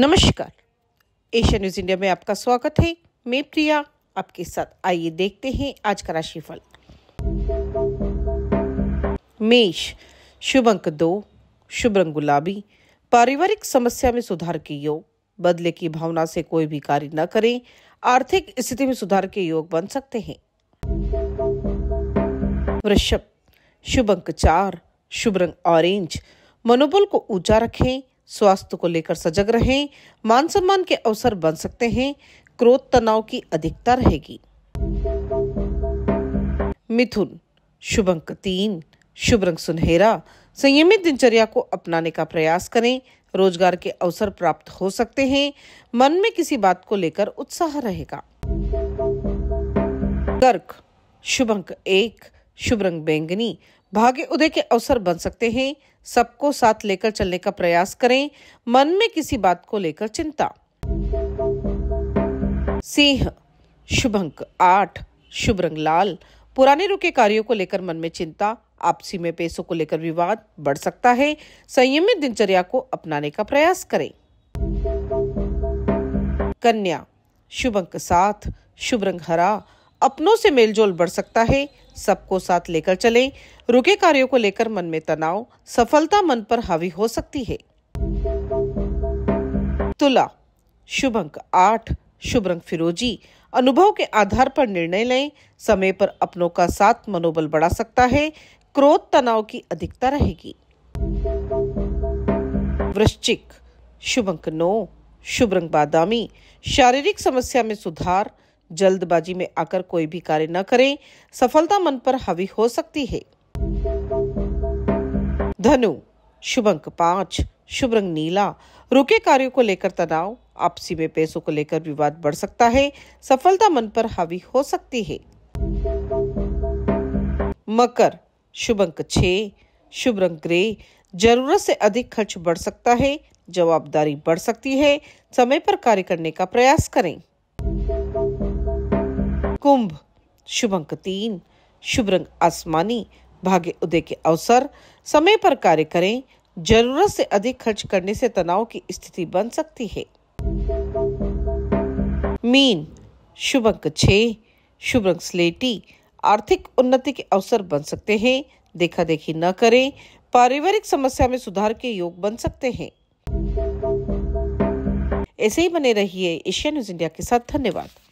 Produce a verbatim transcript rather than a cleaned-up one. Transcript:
नमस्कार, Asia news India में आपका स्वागत है। मैं प्रिया आपके साथ। आइए देखते हैं आज का राशिफल। मेष, शुभ अंक दो, शुभ रंग गुलाबी। पारिवारिक समस्या में सुधार के योग। बदले की भावना से कोई भी कार्य न करें। आर्थिक स्थिति में सुधार के योग बन सकते हैं। वृषभ, शुभ अंक चार, शुभ रंग ऑरेंज। मनोबल को ऊंचा रखें। स्वास्थ्य को लेकर सजग रहें। मान सम्मान के अवसर बन सकते हैं। क्रोध तनाव की अधिकता रहेगी। मिथुन, शुभ अंक तीन, शुभ रंग सुनहरा। संयमित दिनचर्या को अपनाने का प्रयास करें। रोजगार के अवसर प्राप्त हो सकते हैं। मन में किसी बात को लेकर उत्साह रहेगा। कर्क, शुभ अंक एक, शुभ रंग बैंगनी। भाग्य उदय के अवसर बन सकते हैं। सबको साथ लेकर चलने का प्रयास करें। मन में किसी बात को लेकर चिंता। सिंह, शुभ अंक आठ, शुभ रंग लाल। पुराने रुके कार्यों को लेकर मन में चिंता। आपसी में पैसों को लेकर विवाद बढ़ सकता है। संयमित दिनचर्या को अपनाने का प्रयास करें। कन्या, शुभ अंक सात, शुभ रंग हरा। अपनों से मेलजोल बढ़ सकता है। सबको साथ लेकर चलें। रुके कार्यों को लेकर मन में तनाव। सफलता मन पर हावी हो सकती है। तुला, शुभ अंक आठ, शुभ रंग फिरोजी। अनुभव के आधार पर निर्णय लें। समय पर अपनों का साथ मनोबल बढ़ा सकता है। क्रोध तनाव की अधिकता रहेगी। वृश्चिक, शुभ अंक नौ, शुभ रंग बादामी। शारीरिक समस्या में सुधार। जल्दबाजी में आकर कोई भी कार्य न करें। सफलता मन पर हावी हो सकती है। धनु, शुभ अंक पांच, शुभ रंग नीला। रुके कार्यों को लेकर तनाव। आपसी में पैसों को लेकर विवाद बढ़ सकता है। सफलता मन पर हावी हो सकती है। मकर, शुभ अंक छह, शुभ रंग ग्रे। जरूरत से अधिक खर्च बढ़ सकता है। जवाबदारी बढ़ सकती है। समय पर कार्य करने का प्रयास करें। कुंभ, शुभ अंक तीन, शुभ रंग आसमानी। भाग्य उदय के अवसर। समय पर कार्य करें। जरूरत से अधिक खर्च करने से तनाव की स्थिति बन सकती है। मीन, शुभ अंक छह, शुभ रंग स्लेटी। आर्थिक उन्नति के अवसर बन सकते हैं। देखा देखी न करें। पारिवारिक समस्या में सुधार के योग बन सकते हैं। ऐसे ही बने रहिए एशिया न्यूज इंडिया के साथ। धन्यवाद।